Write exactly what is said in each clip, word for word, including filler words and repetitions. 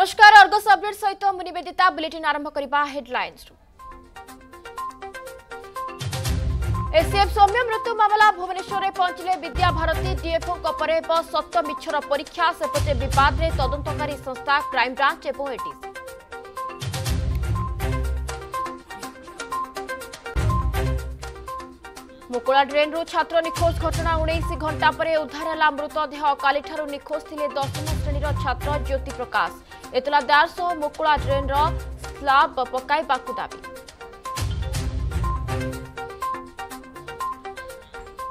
नमस्कार Argus update सहित मु निवेदिता बुलेटिन आरंभ करबा हेडलाइंस। एसीएफ सौम्य मृत्यु मामला भुवनेश्वर में पहुंचले विद्या भारती। डीएफओ पर सत मिछर परीक्षा सेपटे विवाद में तदंतकारी संस्था क्राइम ब्रांच एवं एटीसी। मुकुला ड्रेन रु छात्र निखोज घटना उन्नीस घंटा पर उद्धार है मृतदेह। कालीठारू निखोज थे दशम श्रेणी छात्र ज्योति प्रकाश। एतलादार सह मुकुला ड्रेन स्लाब पकाइबाकु दाबी।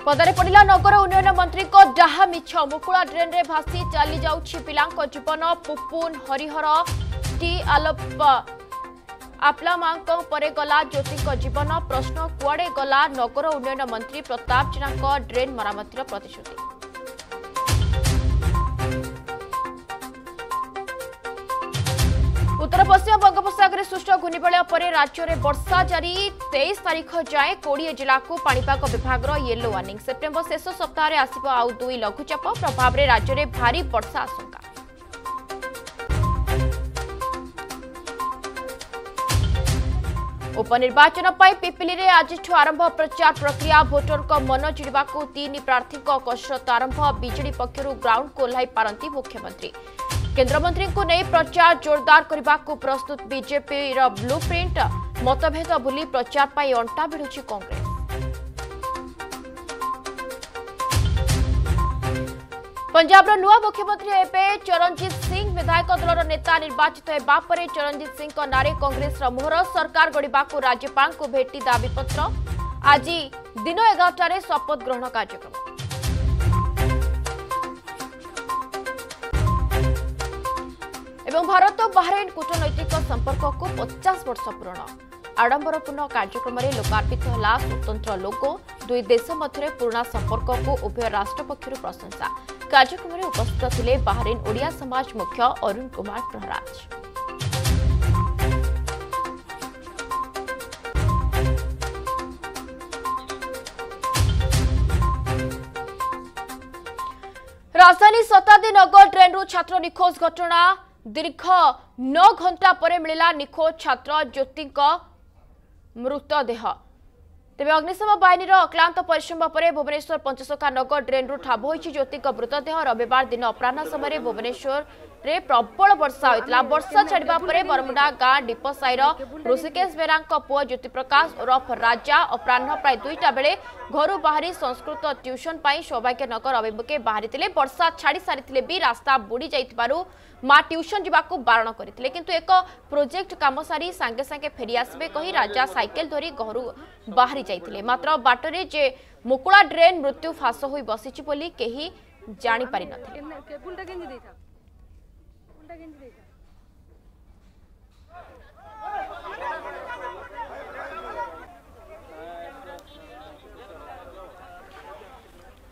पदारे पड़ा नगर उन्नयन मंत्री को डाहा मिछ। मुकुला ड्रेन रे भासी चली जाउछि पिलांको जीवन। पुपुन हरिहर टी आलप्पा आपलामा परे गला ज्योति जीवन। प्रश्न कुआड़े गला नगर उन्नयन मंत्री प्रताप जेना ड्रेन मरामतिर प्रतिश्रुति। उत्तर पश्चिम बंगोपसागर सृष्ट घूर्णिबलय पर राज्य में वर्षा जारी। तेईस तारीख जाए कोड़े जिला को पाणीपाग विभाग येलो वार्निंग। सेप्टेम्बर शेष सप्ताह आसव आउ दुई लघुचाप प्रभाव में राज्य में भारी वर्षा आशंका। उपनिर्वाचन पर पिपिली रे आज आरंभ प्रचार प्रक्रिया। भोटर को मन चिड़ाकू तीन प्रार्थी कसरत आरंभ। बीजेडी पक्षर ग्राउंड को ओह्ल पारती मुख्यमंत्री। केन्द्रमंत्री को नहीं प्रचार जोरदार करने को प्रस्तुत बीजेपी ब्लू प्रिंट। मतभेद भूली प्रचार पर अंटा भिड़ुची कांग्रेस। पंजाब नुआ मुख्यमंत्री एबे चरणजीत सिंह। विधायक दलर नेता निर्वाचित होगा पर चरणजीत सिंह नारे कांग्रेस मोहर। सरकार गढ़ा को राज्यपाल को भेटी दाबीपत्र। आज दिन एगारटार शपथ ग्रहण कार्यक्रम। एवं भारत बहरीन कूटनैतिक संपर्क को पचास वर्ष पूर्ण। आडंबरपूर्ण कार्यक्रम में लोकार्पित होला स्वतंत्र लोगो। दुई देश मध्य पुराणा संपर्क को उभय राष्ट्र पक्ष प्रशंसा। कार्यक्रम में उपस्थित थिले बहरीन ओडिया समाज मुख्य अरुण कुमार प्रहराज। राजधानी शताब्दी नगर ट्रेन रु छात्र निखोज घटना। दीर्घ नौ घंटा पर मिला निखोज छात्र ज्योति मृतदेह। तेज अग्निशम बाहिनी अक्लांत परिश्रम पर भुवनेश्वर पंचसखा नगर ड्रेन ठाब होती ज्योति मृतदेह। रविवार दिन अपराह समय भुवनेश्वर रे प्रबल वर्षा होता। वर्षा छाड़ा पर बरमुंडा गाँ डीप साईर ऋषिकेश बेहरा पुओ ज्योति प्रकाश उरफ राजा अपराह प्राय दुईटा बेले घर बाहरी संस्कृत ट्यूशन सौभाग्यनगर अभिमुखे बाहरी। वर्षा छाड़ी सारी भी रास्ता बुड़ी जाइथिबारु माँ ट्यूशन जावाक बारण करते किंतु एक प्रोजेक्ट काम सारी सांगे सांगे फेरी आसबे कही राजा साइकेल धरी घर बाहरी जाइथिले। मात्र बाटरे जे मुकुला ड्रेन मृत्यु फास होई बसिछि बोली केही जानि पारि नथिले।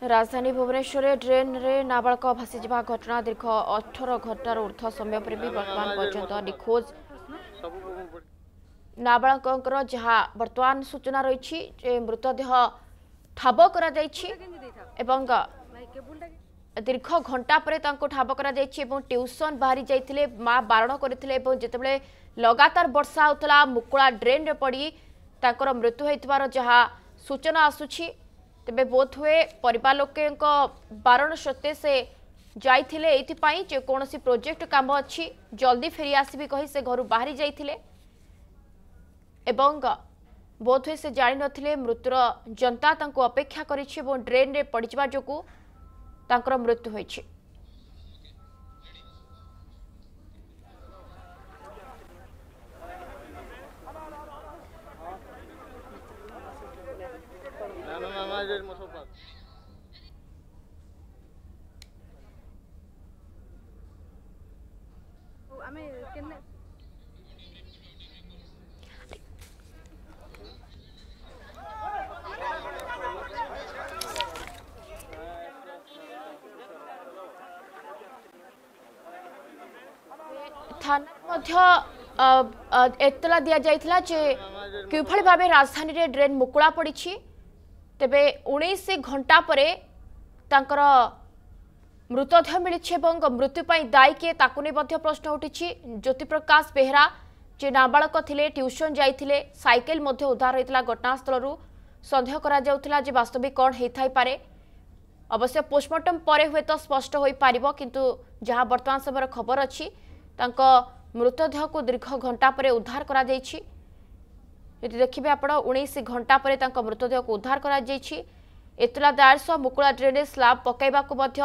राजधानी भुवनेश्वर ड्रेन रे नाबालक भासी जावा घटना। दीर्घ अठार घंटार ऊर्ध समय पर भी बर्तमान पर्यंत निखोज नाबालकर जहाँ बर्तमान सूचना रही मृतदेह ठाब करा दीर्घ घंटा पर ठाब कर ट्यूशन बाहरी जाते माँ बारण करते जितेबाला लगातार वर्षा होता मुकुला ड्रेन रे पड़ी तांकर मृत्यु होइतबार जहाँ सूचना आसुछि। तेबे बोध हुए परिवार लोके बारण सत्ते से जाइथिले एथिपाई जे कोनोसी प्रोजेक्ट काम अच्छी जल्दी फेरी आसबी कही से घर बाहरी जाइथिले एवं बोध हुए से जानि नथिले मृत्युर जनता तांको अपेक्षा करिछि एवं ड्रेन रे पड़िजबा जोगु तांकर मृत्यु होइछि। थाना एतला दि जाइए जे किभली भाव राजधानी रे ड्रेन मुकुला पड़ी। तेबे उन्नीस घंटा पर मृतदेह मिली मृत्यु दायी किए ताकू प्रश्न उठी। ज्योतिप्रकाश बेहरा जे नाबालक थिले ट्यूशन जाइथिले साइकेल मध्य उद्धार होता घटनास्थल सन्देह करा जे वास्तविक कौन होपारे अवश्य पोस्टमार्टम पर हुए तो स्पष्ट हो पार किंतु जहाँ वर्तमान समय खबर अच्छी मृतदेह को दीर्घ घंटा पर उद्धार करा यदि देखिए आप उन्नीस घंटा पर मृतदेह को उद्धार करा एतला दायर सह मुकुला ड्रेनेज स्लाब पकड़ाक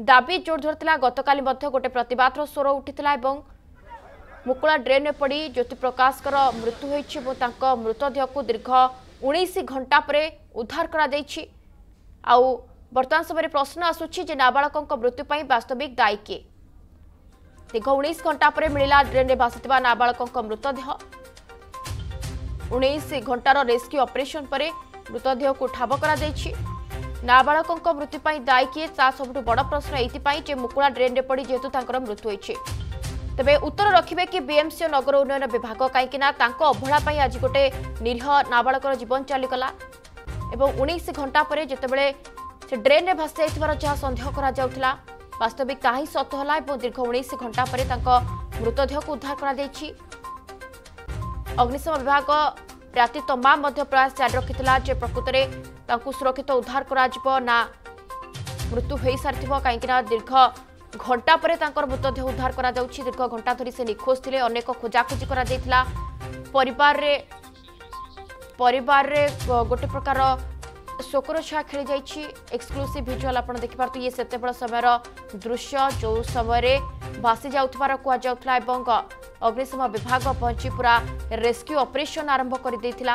दाबी जोर धरता गतकाली गोटे प्रतिवाद स्वर उठिता मुकुला ड्रेन में पड़ी ज्योतिप्रकाश मृत्यु होती मृतदेह को दीर्घ उन्नीस घंटा पर उद्धार कर समय प्रश्न आसूची नाबालक मृत्यु वास्तविक दायी किए दीर्घ उन्नीस घंटा पर मिला ड्रेन में भाषुवा नाबालक मृतदेह उन्नीस घंटार रेस्क्यू ऑपरेशन पर मृतदेह को ठाब करा नाबालक मृत्यु दायी किए सबुठ बड़ प्रश्न ये मुकुला ड्रेन में पड़ी जेहेतु मृत्यु होती तेज उत्तर रखिए कि बीएमसी नगर उन्नयन विभाग कहीं अवहेला आज गोटे निरीह नाबालक जीवन चलीगला उन्नीस घंटा पर जितेबले से ड्रेन में भासी जाइथिबार जहाँ सन्देह करा वास्तविक ताही सत होला दीर्घ उन्नीस घंटा पर मृतदेह को उद्धार कर अग्निशम विभाग राति तमाम प्रयास जारी रखी प्रकृत में सुरक्षित उद्धार करा मृत्यु हो सारी कहीं दीर्घ घंटा पर मृतदेह उद्धार कर दीर्घ घंटा धरी से निखोज थे अनेक खोजाखोजी परिवार गोटे प्रकार शोकर छाया खेली जाइए। एक्सक्लूसिव भिजुआल आप देखिपार्थ ये से बड़ समय दृश्य जो समय भासी जावर कहला अग्निशम विभाग पहुंची पूरा रेस्क्यू ऑपरेशन आरंभ कर देथिला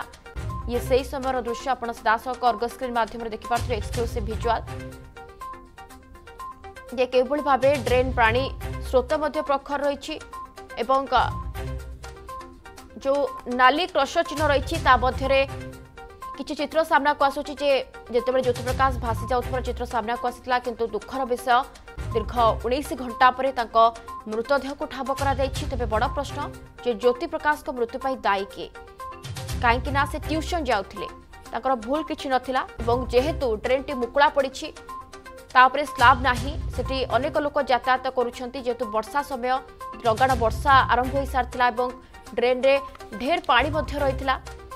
ये सही समय दृश्य आप सीधासख अर्गस स्क्रीन माध्यम देखिपार्थ एक्सक्लूसिव भिजुआल जे केवल भाव ड्रेन प्राणी स्रोत प्रखर रही जो नाली क्रश चिन्ह रही किसी चित्र सामना को आसूची जितेबाला ज्योतिप्रकाश भासी जाऊर चित्र सामना को आसाला किंतु दुखर विषय दीर्घ उन्नीस घंटा पर मृतदेह को ठाब करा तेज बड़ प्रश्न जो ज्योतिप्रकाश मृत्यु दायी किए कहीं से ट्यूशन जाते भूल किसी नाला जेहेतु ट्रेन टी मुकुला पड़ी तापर स्लाब ना से अनेक लोक यातायात करुँच वर्षा समय लगाण वर्षा आरंभ हो सारी ड्रेन रे ढेर पानी रही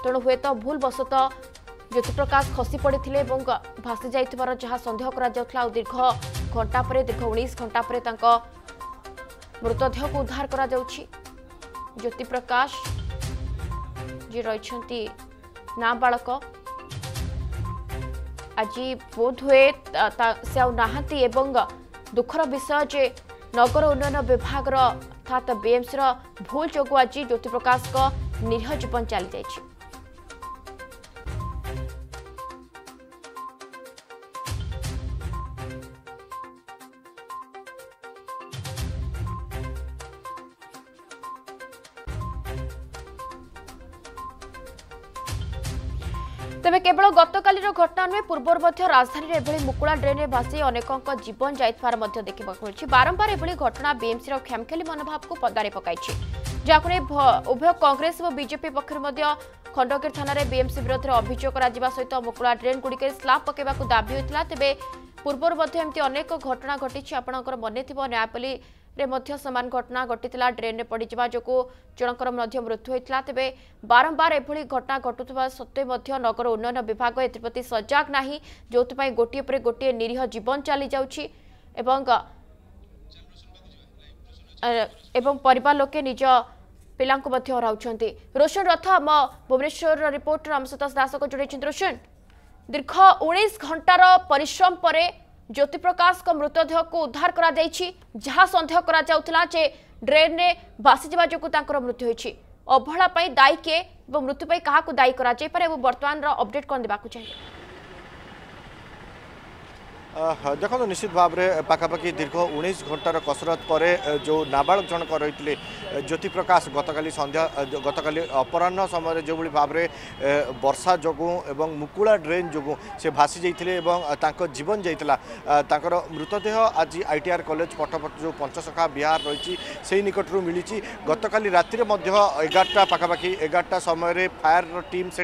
तेणु हे तो भूल बसत ज्योतिप्रकाश खसी पड़े भासी जावर जहाँ सन्देह कर दीर्घ घंटा पर दीर्घ उन्नीस घंटा पर मृतदेह को उद्धार करा ज्योतिप्रकाश जी रही नाबालक आज बोध हुए से आती दुखर विषय जे नगर उन्नयन विभाग अर्थात बीएमसी भूल जो आज ज्योतिप्रकाश निरीह जीवन चली जाए। तेबे केवल गतकाल घटना नुहे पूर्वर राजधानी एभली मुकुला ड्रेन में भासी अनेकों जीवन जाइथवार देखा मिली। बारंबार एभली घटना बीएमसी खेमखेली मनोभाव को पदारे पकाई जहां उभय कांग्रेस और बीजेपी पक्षर खंडगिर थाना में बीएमसी विरोध में अभियोग सहित मुकुला ड्रेन गुड़िक स्लाब पकड़ा दाबी होता तेज पूर्वर अनेक घटना घटी आपंकर मन थी न्यायपल्ली रे समान घटना घटीला ड्रेन में पड़ जा जनकर मृत्यु होता तेज बारंबार एभली घटना घटुवा सत्वे नगर उन्नयन विभाग एप्रति सजग ना जो गोटे पर गोटे निरीह जीवन चली जाऊँगी एवं परिवार लोके निज पिला रोशन रथ आम भुवनेश्वर रिपोर्टर आम सताश दास को जोड़े। रोशन दीर्घ उन्नीस घंटार परिश्रम पर ज्योतिप्रकाश मृतदेह को उद्धार करा जहां संदेह करा जाउथला जे ड्रेन रे भासी जावा जोगु तांकर मृत्यु होईछि अवहेला पई दायी के एवं मृत्यु पई कहा को दायी करा जाय पारे एवं वर्तमान रो अपडेट कोन देबाकु चाहिए। देखो निश्चित भाव में पखापाखि दीर्घ उन्नीस घंटार कसरत पर जो नाबालक जनक रही ज्योतिप्रकाश गतकाली संध्या गतकाली अपराह्न समय जो भाव में वर्षा जोगू एवं मुकुला ड्रेन जोगू से भासी जाइए जीवन जाता मृतदेह आज आईटीआर कॉलेज पटपट जो पंचसखा विहार रही से निकट मिली गतकाली राति एगारटा पखापाखि एगारटा समय फायर टीम से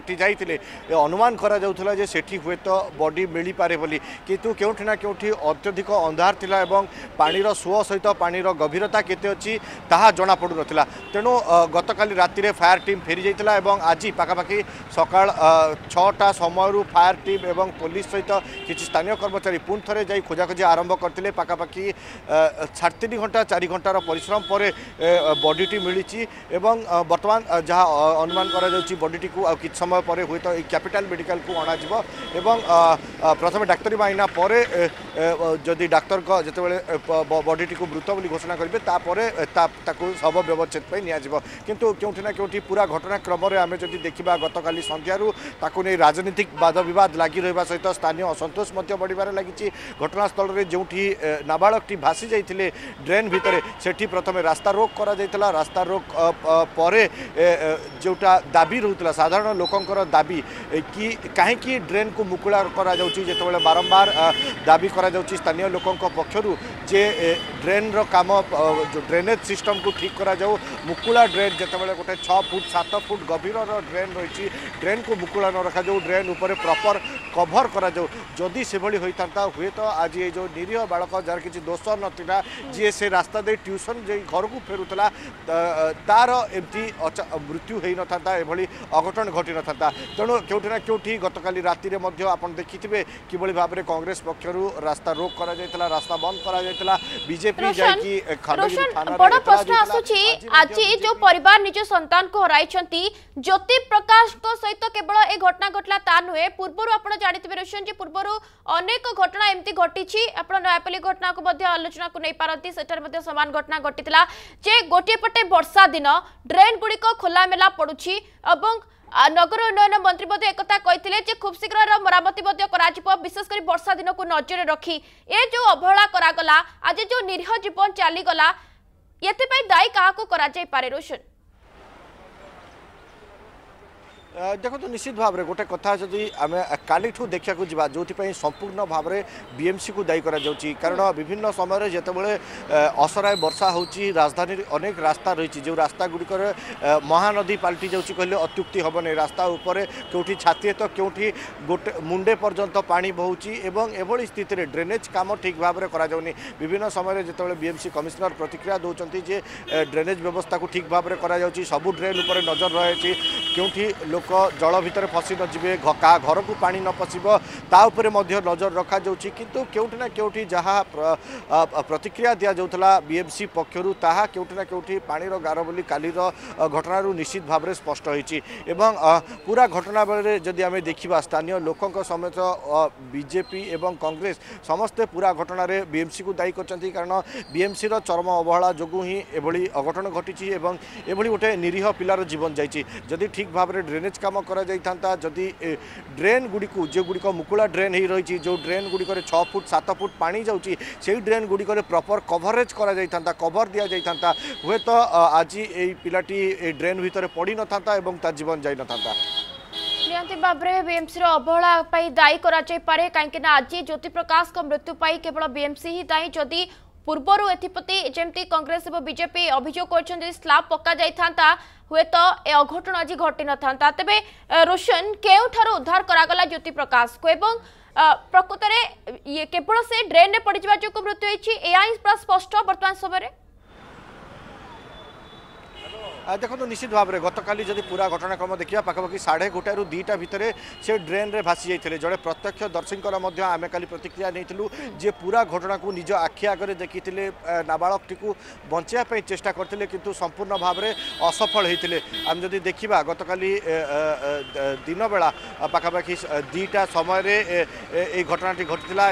अनुमान करा जाउथला जे सेठी हुए तो बॉडी मिली पारे बोली किंतु क्यों कोठी ना कोठी अत्यधिक अंधार थिला एवं पानी रो सुओ सहित पानी रो गभीरता केते अछि ताहा जना पडु नथिला। तेणु गतकाली राति रे फायर टीम फेरी जाइतिला एवं आज पाखापाखि सकाळ छटा समय रु फायर टीम एवं पुलिस सहित किछि स्थानीय कर्मचारी पुन थरे जाई खोजाखोजी आरंभ करथिले। पाखापाखि साढ़े तीन घंटा चार घंटार परिश्रम पर बॉडीटी मिली एवं बर्तमान जहाँ अनुमान करा जाउछि बॉडीटी को किछ समय पर हुए तो कैपिटल मेडिकल को अणा जिवो एवं प्रथम डाक्तरी माइना पर जदि डाक्तर जितेबाला बॉडीटी को मृत बोली घोषणा करेंगे तापर ताकू शव व्यवच्छेद नियाजिवो। किंतु क्योंठि ना क्योंठि पूरा घटनाक्रम में आमे जदि देखिबा गतकाली संध्यारू ताकू नै राजनीतिक वाद विवाद लागि रहबा सहित स्थानीय असंतोष मध्य बढ़िबार लागिछि। घटनास्थल रे जोठी नाबालकटी भासी जाइथिले ड्रेन भितरे सेठी प्रथमे रास्ता रोक करा जाइतला। रास्ता रोक पर जोटा दाबी रहूतला साधारण लोकंकर दाबी कि काहेकि ड्रेन को मुकुला करा जाउची जेतबेले बारंबार दाबी करा जाउची स्थानीय लोकंक पक्षरु जे ड्रेन रो काम जो ड्रेनेज सिस्टम को ठीक करा जाउ। मुकुला ड्रेन जेतबेले गोटे छह फुट सात फुट गभीर रो ड्रेन रहिची ड्रेन को मुकुला न रखा जाउ ड्रेन ऊपर प्रॉपर कभर करा जाउ। जदि सेभली होइतांता हुए तो आज ये जो निरीह बालक जार किछि दोष नथिला जे से रास्ता दे ट्यूशन जे घर को फेरुतला तार एमती मृत्यु हो ना एभली अघटन घटी न था। तेणु क्योंठि ना क्योंठि गतकाली राति रे मध्य आपण देखिथिबे किबोली भाबरे कांग्रेस पक्षरु रास्ता रोक करा जायतला रास्ता बंद करा जायतला। बीजेपी जाकी खंडगिरी थाना रे बडा प्रश्न आसुची आज जो परिवार निज संतान को हराइछंती ज्योति प्रकाश को सहित केवल ए घटना घटला ता नहे पूर्वरु आपण जानिथिबे रोशन जे पूर्वरु अनेक घटना एमती घटीची आपण नयापल्ली घटना को मध्य आलोचना को नै पारती सेटर मध्य समान घटना घटीतला जे गोटे पटे वर्षा दिन ड्रेन गुडी को खोला मेला पडुची एवं नगर उन्नयन मंत्री एकता कहते खूब शीघ्र मरामती विशेषकर वर्षा दिन को नजर रखी ए जो अवहेला करागला आज जो निरीह जीवन चलीगला ये दायी क्या करा जाय पारे रोशन देखो तो निश्चित भाव में गोटे कथा जदि आम काली देखा जावा जो संपूर्ण भाव में बीएमसी को दायी करा कारण विभिन्न समय जितेबाला असराय वर्षा होची राजधानी अनेक रास्ता रही जो रास्ता गुड़िक महानदी पलटि जाऊँगी कहले अत्युक्ति हेन रास्ता उपर क्योंकि छाती तो क्योंकि गोटे मुंडे पर्यंत पानी बहुची एवं एभली स्थित ड्रेनेज काम ठीक भाव में कराऊनि। विभिन्न समय जितेबाला बीएमसी कमिशनर प्रतिक्रिया दौरान जे ड्रेनेज व्यवस्था को ठीक भाव में कराऊँगी सबू ड्रेन उपर नजर रही क्योंकि जल भीतर फसी न जीवे क्या घर को पानी न पशिबो ता उपरे मध्य नजर रखा जाउची। किंतु केउठी ना केउठी जहाँ प्रतिक्रिया दिया जाउतला बीएमसी पक्षरु ताहा केउठी ना केउठी पानी रो गारो बोली काली रो घटना रु निश्चित भाबरे स्पष्ट होईची। एवं पूरा घटना बेले जदि आमे देखिबा स्थानीय लोकंक समेत बीजेपी एवं कांग्रेस समस्ते पूरा घटना रे बीएमसी को दायी करचंती कारण बीएमसी रो चरम अवहेला जोगु ही एभली अघटन घटीची एवं एभली गोटे निरीह पिलार जीवन जाईची। जदि ठीक भाबरे ड्रेनेज काम करा जाइथांता जदि ड्रेन गुडी को जे गुडी को मुकुला ड्रेन ही रही जो ड्रेन गुडी करे छह फुट सात फुट पानी जाउची सेही ड्रेन गुडी करे प्रॉपर कवरेज करा जाइथांता कवर दिया जाइथांता हुए तो आज ए पिलाटी ए ड्रेन भितरे पड़ी न थांता एवं ता जीवन जाई न थांता। नियंति बाबरे बीएमसी रो अवहेला पई दायी करा जाय पारे काहेकि ना आज ज्योति प्रकाश को मृत्यु पई केवल बीएमसी ही दायी। जदि पूर्वर एथिपति जमती कांग्रेस और बीजेपी अभियोग कर स्लाब पक्का जाता हुए तो ए अघटन आज घटी न था। तेबे रोशन केउठार उद्धार करागला ज्योति प्रकाश को एवं प्रकृत में केवल से ड्रेन में पड़जा जो मृत्यु होती पूरा स्पष्ट वर्तमान समय में देखो निश्चित भाव में गतकाली जदि पूरा घटनाक्रम देखा पाखापाखि साढ़े गोटे रु दुईटा भितर से ड्रेन में भासी जाते जड़े प्रत्यक्ष दर्शीकर आम खाली प्रतिक्रिया नहींलु जे पूरा घटना को निज आखि आगे देखी नाबालकटी को बचाई चेषा करते किंतु संपूर्ण भाव में असफल होते। आम जदि देखा गतकाली दिन बेला पाखापाखि दुईटा समय ये घटनाटी घटीला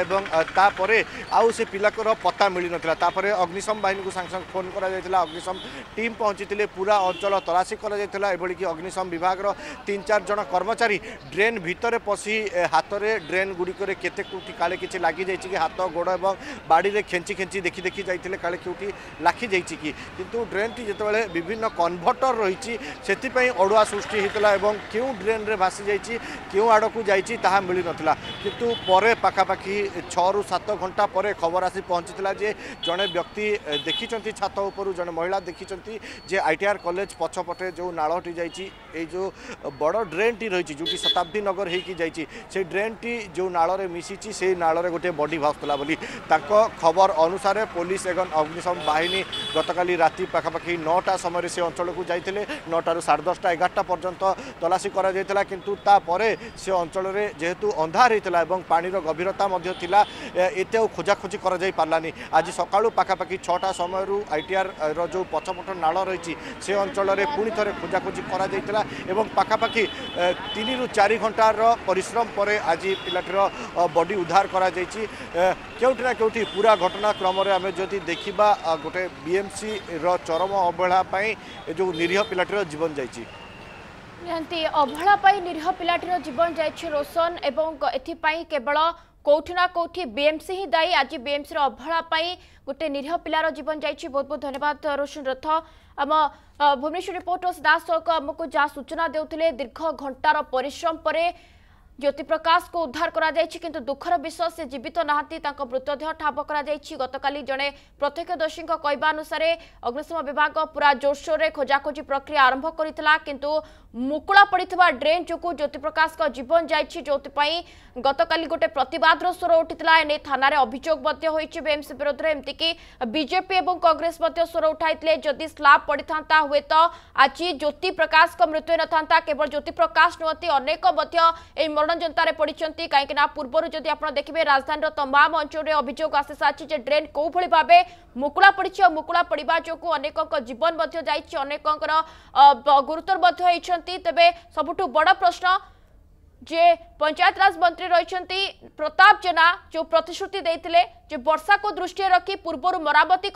तापर आउ से पिलाकर पता मिल नाला अग्निशम बाहिनी को सांगे सांगे फोन कर अग्निशम टीम पहुंची पूरा अंचल तलाशी करी कि अग्निशम विभाग रो तीन चार जन कर्मचारी ड्रेन भीतर पशी हाथ में ड्रेन गुड़िक काले किसी लगी जाइए कि हाथ गोड़ और बाड़ी में खेंची खेंची देखी देखी जाते काले क्योंकि लाखी जाइए कि किंतु ड्रेन टी जिते विभिन्न कन्वर्टर रही से अड़ुआ सृष्टि होता और क्यों ड्रेन में भासी जाइए क्यों आड़ को जाइए ताहा मिल नाला कितु पर पाखापाखि छू सात घंटा पर खबर आसी पहुँची जे जड़े व्यक्ति देखी छात उपरू जड़े महिला देखी जे आईटीआर कॉलेज कॉलेज पछपटे जो नाळटी जाइए ये जो बड़ ड्रेन टी रही जो कि शताब्दी नगर हो ड्रेन टी जो नाल रे मिसी से नाल रे गोटे बॉडी भासुला बोली खबर अनुसार पुलिस एवं अग्निशम बाहिनी गतकाली राति पाखापाखि नौटा समय से अंचल को जाते नौटू साढ़े दसटा एगारटा पर्यंत तलाशी कराइला किंतु तापरे से अंचल में जेहेतु अंधार होता और पानी गभीरता एत खोजाखोजी करानी आज सका पाखापाखि छटा समय आईटीआर रो पछपट नाल रही से अंचल में पुणी थे खोजाखोजी कराइला एवं पाखापाखि तीन रु चार घंटार परिश्रम पर आज पिलाटीर बॉडी उद्धार करा करोटिना कौटि पूरा घटनाक्रम आम जदि देखा गोटे बीएमसी रो चरम अवहेला जो निरीह पिलाटीर जीवन जाइए निहंती अवहेला निरीह पिलाटीर जीवन जाइए रोशन एवं एथिपाई केवल कौटिना कौटि बीएमसी ही दायी आज बीएमसी अवहेला गोटे निरीह पिलार जीवन जाइए। बहुत बहुत धन्यवाद रोशन रथ आम भुवनेश्वर रिपोर्टर्स दास आमको जहाँ सूचना देते दीर्घ घंटार परिश्रम पर ज्योतिप्रकाश को उद्धार करा जायछि किंतु दुखर विषय से जीवित नाहति तांको मृतदेह ठाब करा जायछि। गतकाली जणे प्रत्यक्षदर्शी कहवा अनुसार अग्निशम विभाग पूरा जोरशोर रे खोजाखोजी प्रक्रिया आरंभ करितला किंतु मुकुला पड़िथिबा ड्रेन जोकु ज्योतिप्रकाश को जीवन जायछि जोतिपाई गतकाली गोटे प्रतिवादर स्वर उठितला एने थाना रे अभियोग मध्य होइछि बीएमसी विरोध रे एमति कि बीजेपी एवं कांग्रेस मध्य स्वर उठाइतले जदि स्लाब पड़िथांता हुए तो आज ज्योतिप्रकाश को मृत्यु नथांता केवल ज्योतिप्रकाश नोति अनेक मध्य ए जनता पड़ती कहीं पूर्व जब आप देखिए राजधानी तमाम अंचल अभियोग आसी सारी जे ड्रेन कौ भली भाव मुकुला पड़ी और मुकुला पड़ा जो अनेक जीवन जानेकर गुरुतर तेरे सबुठ बड़ प्रश्न जे पंचायत राज मंत्री रही प्रताप जेना जो प्रतिश्रुति देते वर्षा को दृष्टि रखी पूर्व मरामती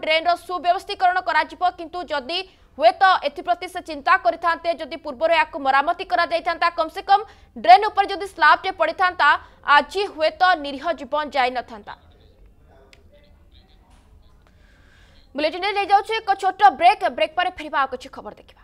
ड्रेन सुव्यवस्थीकरण करूँ जदि हुए तो एप्रति से चिंता करें जदि पूर्व या मरामती कराइता कम से कम ड्रेन उपर जदि स्लाबटे पड़ था आज हुए तो निरीह जीवन जाई न था। बुलेटिन ले जाऊ एक छोट ब्रेक ब्रेक पर फेर कि खबर देखा।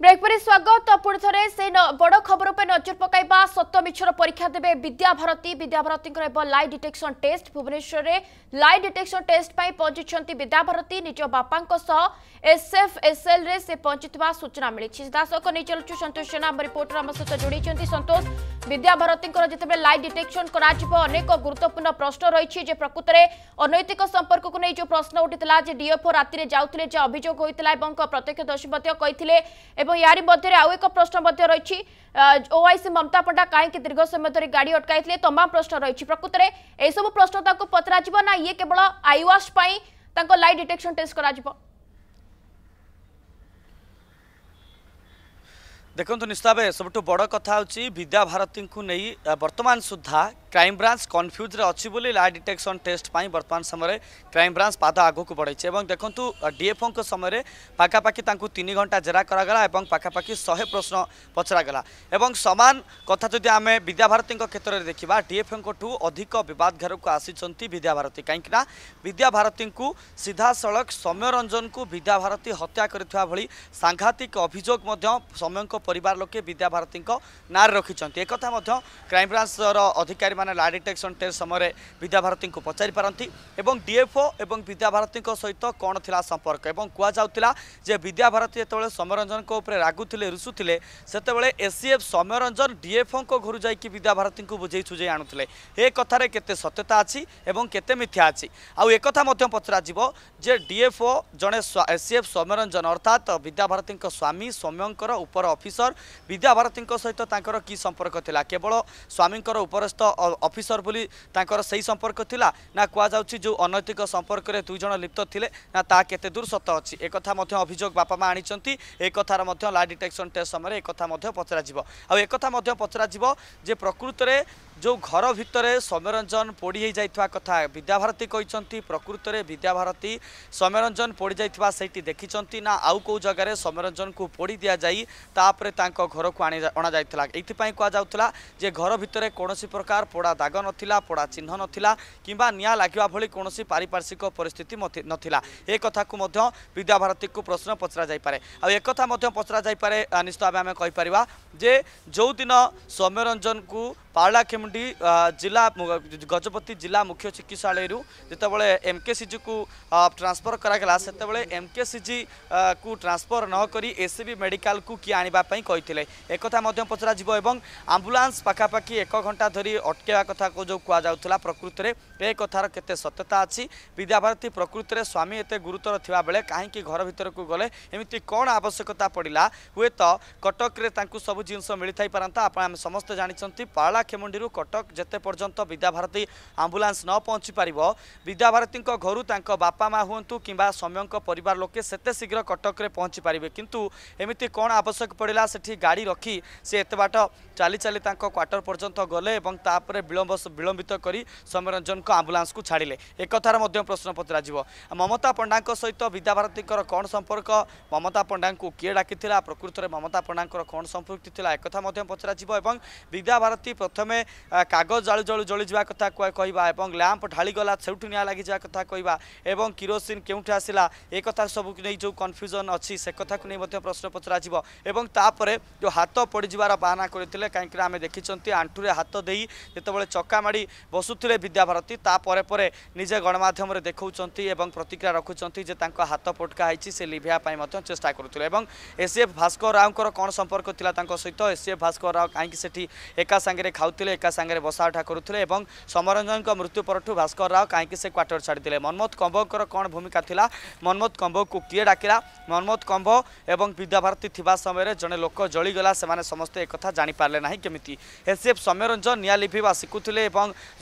ब्रेक पर स्वागत पुणी थे से बड़ खबर पर नजर पकड़ा सत मिछर परीक्षा देवे विद्याभारती विद्याभारती लाइ डिटेक्शन टेस्ट भुवनेश्वर में लाइ डिटेक्शन टेस्ट पहुंची विद्याभारती निज बापा एसएफ एसएल रे से पहुंचा सूचना मिली दासक नहीं चलु संतोष जेना रिपोर्टर आम सहित जोड़ी संतोष विद्याभारती जिते लाइ डिटेक्शन अनेक गुरुत्वपूर्ण प्रश्न रही है प्रकृत में अनैतिक संपर्क को नहीं जो प्रश्न उठा डीएफओ राति जाते अभियोग होता है प्रत्यक्षदर्शी कहते यारी मध्य आउ एक प्रश्न रही ओआईसी ममता पंडा कहीं दीर्घ समय धरी गाड़ी अटकाई तमाम प्रश्न रही प्रकृत में यह सब प्रश्न पचरा ना ये केवल आईवाश लाइट डिटेक्शन टेस्ट करा कर देखु निश्चित भाव सबुठ बड़ कथा होची विद्याभारती को नहीं वर्तमान सुधा क्राइम ब्रांच कन्फ्यूज अच्छी बोली लाइ डिटेक्शन टेस्ट पाई वर्तमान समय क्राइम ब्रांच पाद आग को बढ़ाई देखूँ डीएफओं के समय पाखापाखि तीन घंटा जेरा करागला पाखापाखि शहे प्रश्न पचरागला और सामान कथा जदि आम विद्याभारती क्षेत्र में देखा डीएफओं ठूँ अधिक बद घेर को आसी विद्याभारती कहीं विद्याभारती सीधा सड़क सौम्य रंजन को विद्याभारती हत्या कर सांघातिक अभियोग सौम्यों परिवार लोके विद्याभारती ना रखी एक क्राइम ब्रांच अधिकारी ला डिटेक्शन टेस्ट समय विद्याभारती को पचारि पारती डीएफओ एवं विद्याभारती सहित कौन थिला संपर्क एवं कहुला जे विद्याभारती जो सौम्यरंजन को ऊपर रागुले रुसुले से एसीएफ सौम्यरंजन डीएफओ को घर जा विद्याभारती को बुझे सुझे आणुले ए कथार केते सत्यता अच्छी और केते मिथ्या अच्छी आउ एक पचरा जे डीएफओ जड़े एसीएफ सौम्यरंजन अर्थात विद्याभारती स्वामी सौम्यंकर उपर अफिसर विद्याभारती सहित कि संपर्क था केवल स्वामी उपरस्थ अफिसर बोली सही संपर्क थिला ना कह जो अनैतिक संपर्क में दुईज लिप्त थिले ना ता केते दूर सत अच्छी एक अभियोग बापा माँ आनी एक लाइ डिटेक्शन टेस्ट समय एक पचरा आउ एक पचरा जे प्रकृत में जो घर भितर सौम्यरंजन पोड़ी जाइथवा कथा विद्याभारती कहते प्रकृत में विद्याभारती सौम्यरंजन पोड़ी जाइथवा सेठी देखिचंती ना आउ को जगह सौम्यरंजन को पोड़ी दिया जाई तापर घर को अणा जाइथला एथिपाई कह जाउथला जे घर भितर कोनोसी प्रकार पोड़ा दाग नथिला पोड़ा चिन्ह नथिला किंबा निया लागिवा भली कोनोसी पारिपार्श्विक परिस्थिति नथिला ए कथा को मध्य विद्याभारती को प्रश्न पचरा जाय पारे आ एक कथा मध्य पचरा जाय पारे निश्चित भाव आम कहि परिवा जे जो दिन सौम्यरंजन को पार्ला के कोरामुंडी जिला गजपति जिला मुख्य चिकित्सालय जितेबाला एमकेसीजी को ट्रांसफर कराला से एमकेसीजी को ट्रांसफर नक एसीबी मेडिकल को किए आने एक पचराज आंबुलांस पखापाखि एक घंटा धरी अटकेवा कथा जो कहला प्रकृत में ए कथार के सत्यता अच्छी विद्याभारती प्रकृत में स्वामी एत गुरुतर थिबा बेले कहीं घर भीतर को गले एमती कौन आवश्यकता पड़ा हुए तो कटक सब जिनस मिलता पारंता आप समस्ते जानते पालाखेमुंडी कटक जेते पर्यंत विद्याभारती आंबुलांस न पहुँची पार विद्याभारती घर बापा माँ हूँ कि सौम्यों परिवार लोके सेते शीघ्र कटक रे पहुँची पारे किंतु एमती कौन आवश्यक पड़ा से गाड़ी रखी से एत बाट चाली चाली क्वार्टर पर्यंत गले विलंब विलंबित करी सौम्यरंजन को आंबुलांस को छाड़िले एक कथार मध्य प्रश्न पचराजिवो ममता पंडा सहित विद्याभारती कौन संपर्क ममता पंडा को किए डाकी प्रकृत में ममता पंडा कौन संपृक्ति एक पचराजिवो एवं विद्याभारती प्रथमे कागज जालू जालू जली जावा कथा कहवा लैंप ढाली गला सेउठी निया लागि जावा कथा कहवा एवं किरोसिन केउठे आसिला ए कथा सब नहीं जो कन्फ्यूजन अच्छी से कथा को नहीं मते प्रश्न पचराजिवो एवं तापरे जो हाथ पड़ जिवार बहाना करथिले काहेकि आमे देखिचंती आंठुरे हाथ देई जेतेबेले चक्का माडी बसुथिले विद्याभारती ता परे परे निजे गणमाध्यम रे देखौचंती एवं प्रतिक्रिया रखुचंती जे तांका हाथ पटका हैछि से लिभिया पई मते चेष्टा करुथिले एवं एसीएफ भास्कर रावकर कोन संपर्क थिला तांका सहित एसीएफ भास्कर राव काहेकि सेठी एका सांगे खाऊले एका सांगे बसा उठा करुले समरंजन का मृत्यु परठू भास्कर राव कहीं से क्वार्टर छाड़ते मनमोहत कंबकर कौन भूमिका था मनमोहत कंब को किए डाकिला मनमोहत कंब एवं विद्याभारती थिबा समय जड़े लोक जलीगला से समस्ते एक कथा जानी पारले नहीं केमिति एसीएफ सौम्यरंजन निया लिभा शिखुले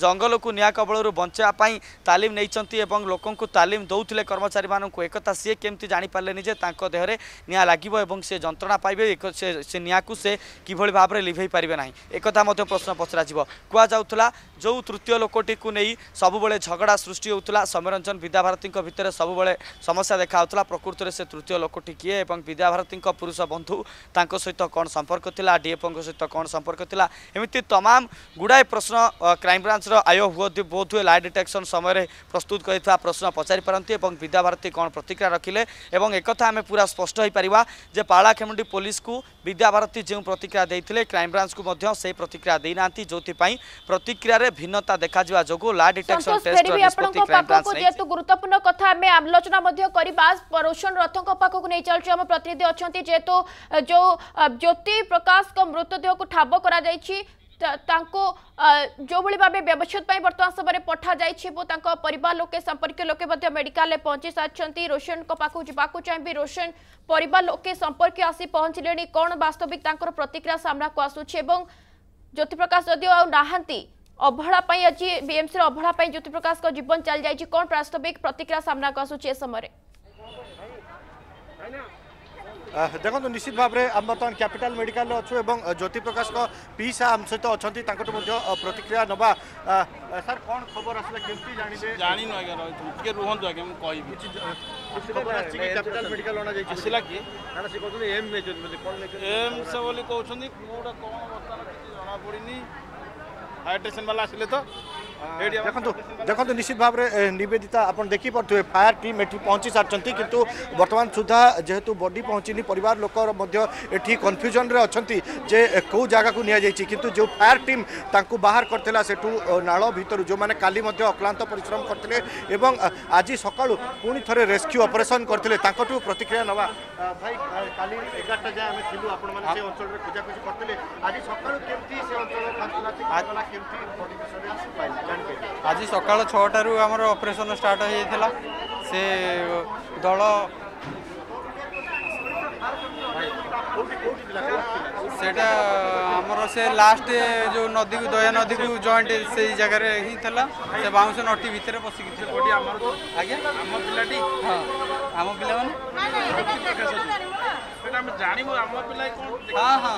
जंगल को निया कबल बचाई तालीम नहीं लोकों को तालीम दौले कर्मचारी मानू एक सी केमती जापारे जे देहरे निया लगे सी जंत्रणा पाइबे से नियाकू से किभली भाव में लिभे पारे ना एक प्रश्न पचराजिवो कहला जो तृतीय लोकटी को नहीं सबुबले झगड़ा सृष्टि होता सौम्यरंजन विद्याभारती भितर सबुबले समस्या देखाऊला प्रकृत में से तृतीय लोकटी किए एवं विद्याभारती पुरुष बंधु तांको सहित कौन संपर्क था डीएफओ सहित कौन संपर्क था एमती तमाम गुड़ाए प्रश्न क्राइमब्रांचर आय बोध हुए लाइ डिटेक्शन समय प्रस्तुत कर प्रश्न पचारिपारती विद्याभारती कौन प्रतिक्रिया रखिले एक आम पूरा स्पष्ट हो पारा जे पालाखेमुंडी पुलिस को विद्याभारती जो प्रतिक्रिया देते क्राइमब्रांच को से प्रतिक्रिया देना जो प्रतिक्रिया रे भिन्नता देखा जो ला डिटेक्शन टेस्ट निष्पत्ति गुरुत्वपूर्ण कथा आलोचना रोशन रथों पाखक नहीं चलु आम प्रतिनिधि अच्छा जेहेतु जो ज्योति प्रकाश मृतदेह को ठाब कर जो भाव व्यवच्छेद बर्तमान समय पठा परिवार लोके संपर्क लोके मेडिकल पहुंची सारी रोशन पाखु जावाक चाहिए रोशन परिवार लोके संपर्क आसी पहुंचले कौन वास्तविक प्रतिक्रिया सामना को आसूची ज्योति प्रकाश जदि नहांती अवहेला आज बीएमसी अवहेला ज्योति प्रकाश का जीवन चल जाए कौन वास्तविक प्रतिक्रिया सामना को आसूची ए समय देखो निश्चित भाव में आम बर्तमान कैपिटल मेडिकल अच्छु एवं ज्योति प्रकाश का पी सा आम सहित अच्छा प्रतिक्रिया नवा सर कौन खबर आसला केमती जानिबे जानि न आगे के रुहंतु आगे मु कहिबे खबर आछि कि कैपिटल मेडिकल होना जाय आसला कि ना से कहतु एम मेजर बोली कोन एम से बोली कहउछन कोडा कोन बर्तमान कि जाना पड़िनी हाई टेंशन वाला आसले तो देखो देखो निश्चित भाव में नवेदिता आपड़ देखिपे फायर टीम एटी पहुंची सारी किंतु वर्तमान सुधा जेहेतु बॉडी पहुँचनी परिवार लोक ये कन्फ्यूजन रे अच्छा जे कौ जगह को नि जाइए किंतु जो फायर टीम तांकु बाहर करतेला सेठू नाल भीतर जो मैंने काली मध्य अक्लांत परिश्रम करते एवं आज सका पुणी थे रेस्क्यू ऑपरेशन करते प्रतिक्रिया नवा भाई काली एगारटा जाए आम थी आपचल खोजाखोजी करते आज सका केमती आज सका छटार आमर ऑपरेशन स्टार्ट हो जाता से दल सेटा आमर से लास्ट जो नदी को दया नदी को जॉइंट से जगह ही था से बाउंस नटी भितर बसिक आज्ञा आम पाटी हाँ आम पे हाँ हाँ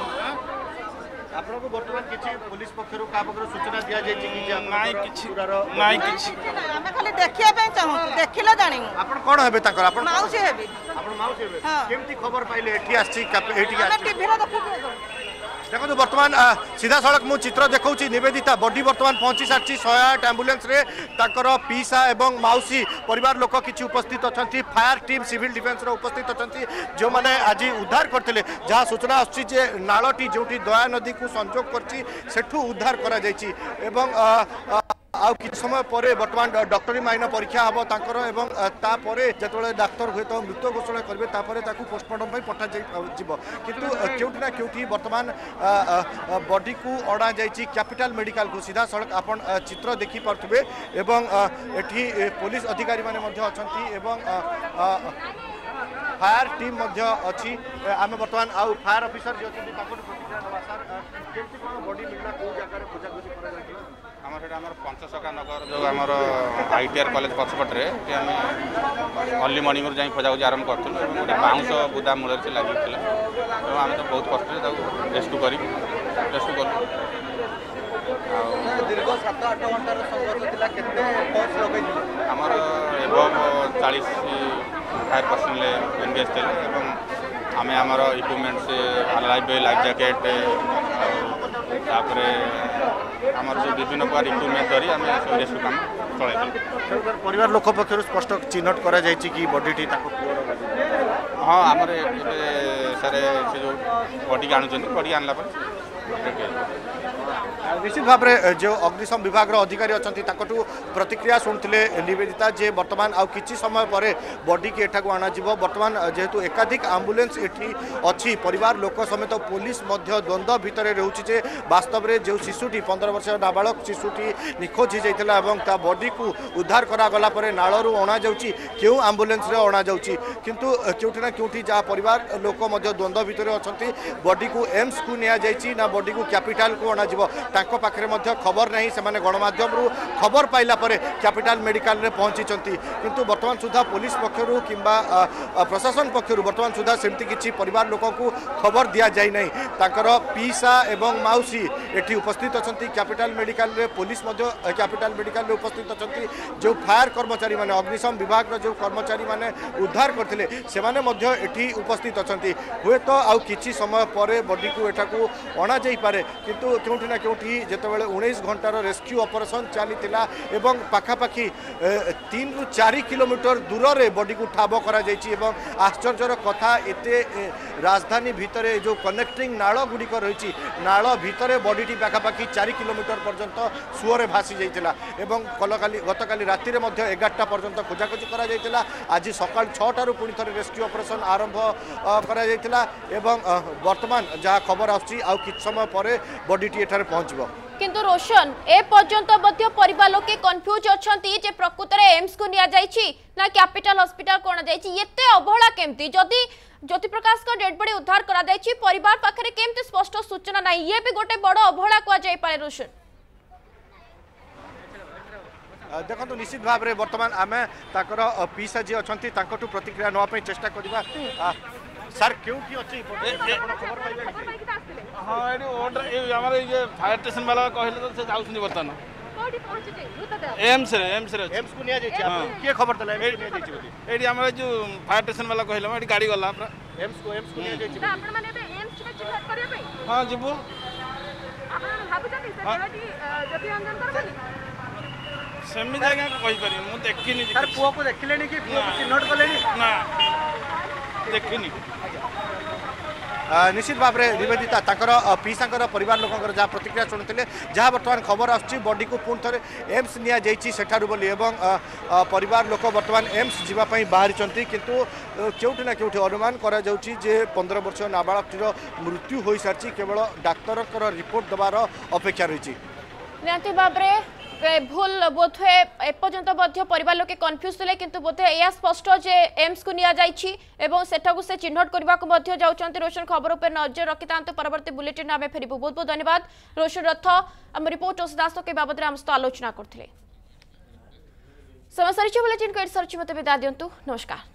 आपको बर्तमान किसी पुलिस पक्षर क्या पक्ष सूचना दि जाए कि देखिए देखिले जानी कौन है खबर पाइले देखो बर्तमान सीधा सड़क मु चित्र देखो निवेदिता बॉडी बर्तमान पहुंची सारी शहे आठ एम्बुलेंस पीसा एवं मौसी परिवार लोक किसी उपस्थित अच्छा फायर टीम सिविल डिफेन्स उपस्थित अच्छा जो मैंने आज उद्धार करते जहाँ सूचना आसी जे नालटी जो दया नदी को संजोग कर उद्धार करा कर आ किछ समय पर बर्तमान डॉक्टरी माइन परीक्षा हम तांकर एवं तापरे जतबे डाक्तर हे तो मृत घोषणा करेंगे तापर ताकू पोस्टमार्टम पठा किंतु क्योंटिना क्योंटी बर्तमान बॉडी को अणा जाइए कैपिटल मेडिकल को सीधा सड़क आपण चित्र देखि पारथबे एवं एठी पुलिस अधिकारी माने मध्य अछंती एवं फायर टीम मध्य अछि आमे बर्तमान आ फायर ऑफिसर जे अछि ताको प्रतिक्रिया दबा सर केमती कोन बॉडी मिलना को जगह खोजाखोजी करा जाय पंचसखा नगर जो आम आईटीआर कॉलेज पछपटे आम अर्ली मर्णिंग जा खोजाखोजी आरंभ करूँ गोटे बाउंस बुदा मूल से लगे तेनाली आम तो बहुत कष्ट रेस्क्यू कर रेस्क्यू करूँ दीर्घ सात आठ घंटार संघर्ष आमर एवं चालीस फायर पर्सनल एनगेज थे आम आम इक्विपमेंट्स लाइफ लाइफ जैकेट आमर जो विभिन्न प्रकार इक्विपमेंट धरी आम रेस्क्यू काम चल परिवार लोक पक्षर स्पष्ट चिन्हट कर बॉडी हाँ आमर सर से जो बॉडी की आणुच्च बॉडी आनला निश्चित भाव में जो अग्निशम विभाग अधिकारी अच्छा प्रतिक्रिया शुणुते निवेदिता जे बर्तमान आउ किसी समय पर बॉडी की एठाक अणाव बर्तमान जेहेतु एकाधिक एम्बुलेंस एटी अच्छी परिवार लोक समेत पुलिस द्वंद भितर रोचे जे वास्तव में जो शिशुटी पंद्रह वर्ष नाबालक शिशुटी निखोज हो जा बॉडी को उद्धार कराला नालू अणा जाऊँ आंबुलेंस अणा किंतु क्योंटिना क्योंटी जहाँ परिवार लोक द्वंद भितर अच्छा बॉडी को एम्स को नि ना बॉडी को कैपिटल को अणा तांको पाखरे मध्य खबर नहीं से गणमाध्यम खबर पाइला परे कैपिटल मेडिकल रे पहुंची किंतु बर्तमान सुधा पुलिस पक्षरू किंबा प्रशासन पक्षरू बर्तमान सुधा सेमती किछि परिवार लोक को खबर दिया जाय नहीं तांकर पीसा एवं मौसी एठी उपस्थित अछंती कैपिटल मेडिकल रे पुलिस मध्य कैपिटल मेडिकल रे उपस्थित अछंती जो फायर कर्मचारी माने अग्निशम विभाग रो जो कर्मचारी माने उद्धार करथिले से माने मध्य एठी उपस्थित अछंती हुए तो आउ किछि समय परे बॉडी को एठाकू अणा जाय पारे किंतु क्योंटिना क्यों जितेबाला उन्नीस घंटार रेस्क्यू ऑपरेशन चली एवं पखापाखि तीन रु चार किलोमीटर दूर रे बॉडी को ठाब करा एवं आश्चर्यर कथा एते राजधानी भितर जो कनेक्टिंग नाल गुड़िक रही नाल भितर बॉडी पखापाखि चार किलोमीटर पर्यंत सुअरे भासी जाइतिला एवं कलकाली गतकाली राति रे मध्य ग्यारह टा पर्यंत खोजाखोजी करा जाइतिला आज सकाळ छह टारू पुणी थरे रेस्क्यू ऑपरेशन आरंभ करा जाइतिला एवं वर्तमान जहाँ खबर आसुछि आ किछ समय पर बॉडी टी एठारे किंतु रोशन ए पर्यंत मध्य परिवार लोके कन्फ्यूज अछंती जे प्रकृत रे एम्स को निया जाईची ना कैपिटल हॉस्पिटल कोन जाईची एते अबहळा केमती जदी ज्योति प्रकाश का डेड बॉडी उद्धार करा जाईची परिवार पाखरे केमती स्पष्ट सूचना नाही ये भी गोटे बड़ अबहळा को जाई पारे रोशन देखो तो निश्चित भाव रे वर्तमान आमे ताकर पीसा जी अछंती तांकटू प्रतिक्रिया नवा पे चेष्टा करबा सर क्योंकि अच्छी खबर हाँ ये ये फायर स्टेशन वाला कहले तो जाऊँ बर्तन एम्स रे एम्स रे एम्स को निया जाय खबर तले एडी हमर जो फायर स्टेशन वाला कहले एडी गाड़ी गला एम्स को एम्स को निया जाय त आपण माने एम्स के चिन्हट करियो पई हां जीवो आपण भाबु जाय सर जति अंजन करबनी सेमी जगह कहि परि मु देखिनी सर पुओ को देखिले नि कि पुओ को चिन्हट कले नि ना देखिनी निश्चित भाव में निवेदिता पीसा परिवार लोकर जहाँ प्रतिक्रिया शुणुते जहाँ बर्तमान खबर आसुची बॉडी को पुणी थे एम्स नि सेठारू बोली एवं परिवार लोक बर्तमान एम्स जावाई बाहरी किंतु क्योंटिना क्योंटी अनुमान करा जाउची जे पंद्रह वर्ष नाबालकटीर मृत्यु हो सारी केवल डाक्तर रिपोर्ट देवार अपेक्षा रही भूल बोधे एपर्यंत परिवार लोके कन्फ्यूज थे किंतु बोधे यह स्पष्ट जे एम्स को निया जाइछि एवं सेठाकू से चिन्हट करबा को मध्य जाउचंती रोशन खबर उपर नजर रखितांत परवर्ती बुलेटिन आमे फेरिबो बहुत बहुत धन्यवाद रोशन रथ हम रिपोर्ट ओस दास के बाबत रे हम सह आलोचना करथिले समय सरिछ बुलेटिन को इरसरछि मते विदा दियंतु नमस्कार।